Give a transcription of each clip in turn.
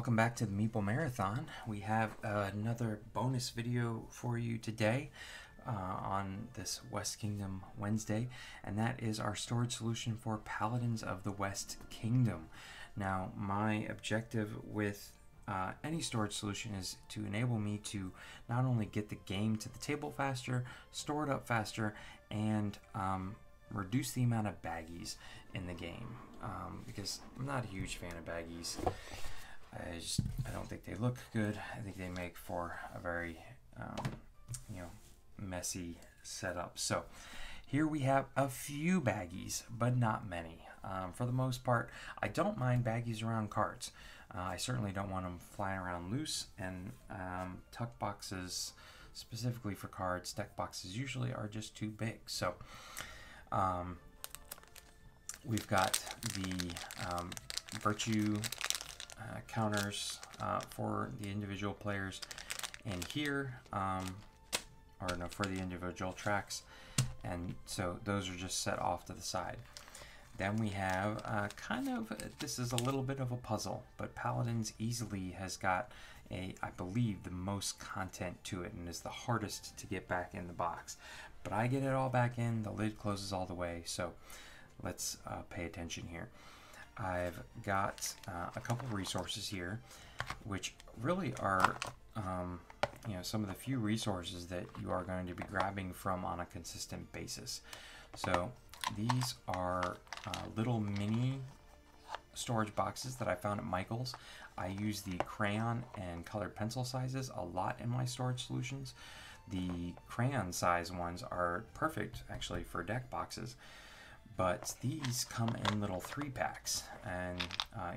Welcome back to the Meeple Marathon. We have another bonus video for you today on this West Kingdom Wednesday, and that is our storage solution for Paladins of the West Kingdom. Now, my objective with any storage solution is to enable me to not only get the game to the table faster, store it up faster, and reduce the amount of baggies in the game, because I'm not a huge fan of baggies. I don't think they look good. I think they make for a very messy setup. So here we have a few baggies, but not many. For the most part, I don't mind baggies around cards. I certainly don't want them flying around loose, and tuck boxes specifically for cards, deck boxes usually are just too big. So we've got the virtue counters for the individual players in here, for the individual tracks, and so those are just set off to the side. Then we have this is a little bit of a puzzle, but Paladins easily has got I believe the most content to it and is the hardest to get back in the box, but I get it all back in, the lid closes all the way, so let's pay attention here. I've got a couple resources here, which really are some of the few resources that you are going to be grabbing from on a consistent basis. So these are little mini storage boxes that I found at Michael's. I use the crayon and colored pencil sizes a lot in my storage solutions. The crayon size ones are perfect actually for deck boxes. But these come in little 3-packs, and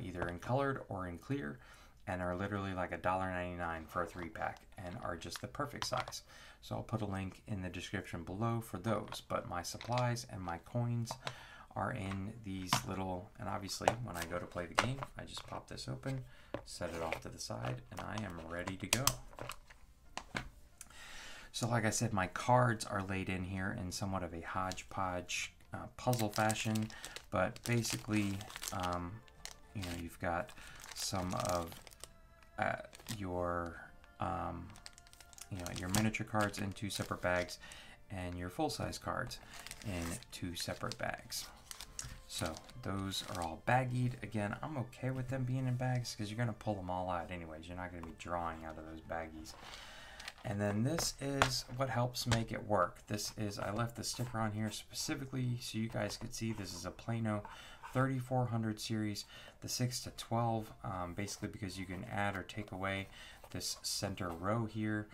either in colored or in clear, and are literally like $1.99 for a 3-pack, and are just the perfect size. So I'll put a link in the description below for those. But my supplies and my coins are in these little, and obviously when I go to play the game, I just pop this open, set it off to the side, and I am ready to go. So like I said, my cards are laid in here in somewhat of a hodgepodge puzzle fashion, but basically you've got some of your your miniature cards in 2 separate bags and your full-size cards in 2 separate bags. So those are all baggied. Again, I'm okay with them being in bags because you're gonna pull them all out anyways. You're not gonna be drawing out of those baggies. And then this is what helps make it work. This is, I left the sticker on here specifically so you guys could see this is a Plano 3400 series, the 6 to 12, basically because you can add or take away this center row here,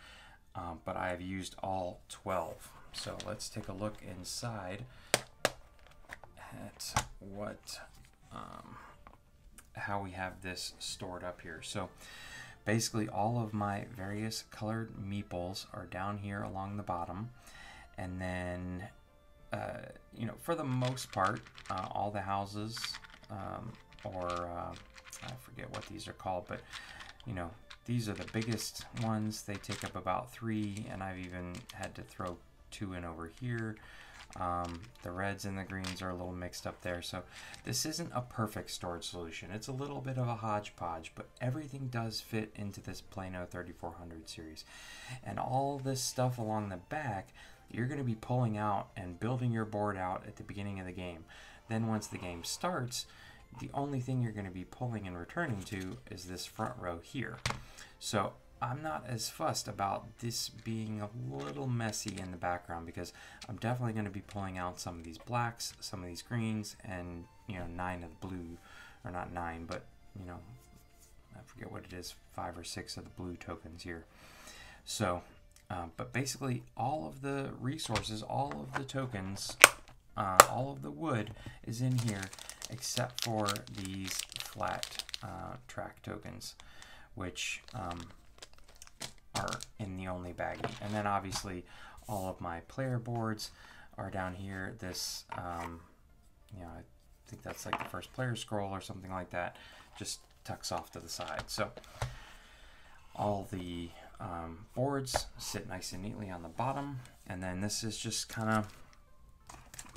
but I have used all 12. So let's take a look inside at what, how we have this stored up here. So basically all of my various colored meeples are down here along the bottom, and then for the most part all the houses I forget what these are called, but these are the biggest ones. They take up about 3, and I've even had to throw 2 in over here. The reds and the greens are a little mixed up there, so this isn't a perfect storage solution. It's a little bit of a hodgepodge, but everything does fit into this Plano 3400 series. And all this stuff along the back, you're going to be pulling out and building your board out at the beginning of the game. Then once the game starts, the only thing you're going to be pulling and returning to is this front row here. So I'm not as fussed about this being a little messy in the background, because I'm definitely going to be pulling out some of these blacks, some of these greens, and 9 of the blue, or not 9, but I forget what it is, 5 or 6 of the blue tokens here. So, but basically all of the resources, all of the tokens, all of the wood is in here except for these flat track tokens, which are in the only baggie. And then obviously all of my player boards are down here. This I think that's like the first player scroll or something like that, just tucks off to the side. So all the boards sit nice and neatly on the bottom, and then this is just kind of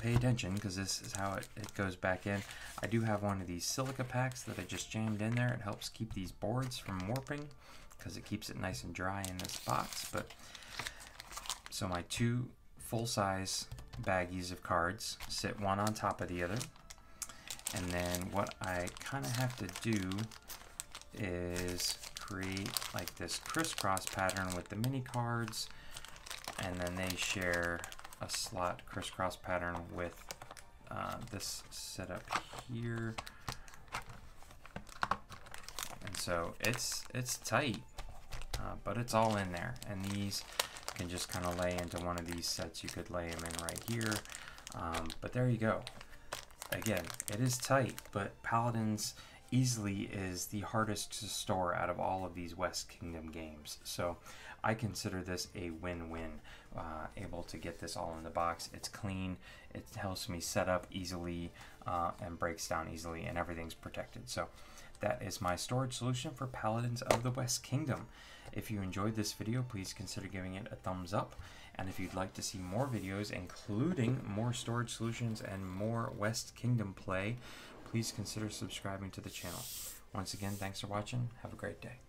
pay attention because this is how it goes back in. I do have one of these silica packs that I just jammed in there. It helps keep these boards from warping because it keeps it nice and dry in this box. But so my two full-size baggies of cards sit one on top of the other. And then what I kind of have to do is create like this crisscross pattern with the mini cards, and then they share a slot crisscross pattern with this setup here. And so it's tight, but it's all in there. And these can just kind of lay into one of these sets. You could lay them in right here, but there you go. Again, it is tight, but Paladins easily is the hardest to store out of all of these West Kingdom games. So I consider this a win-win, able to get this all in the box. It's clean, it helps me set up easily, and breaks down easily, and everything's protected. So that is my storage solution for Paladins of the West Kingdom. If you enjoyed this video, please consider giving it a thumbs up. And if you'd like to see more videos, including more storage solutions and more West Kingdom play, please consider subscribing to the channel. Once again, thanks for watching. Have a great day.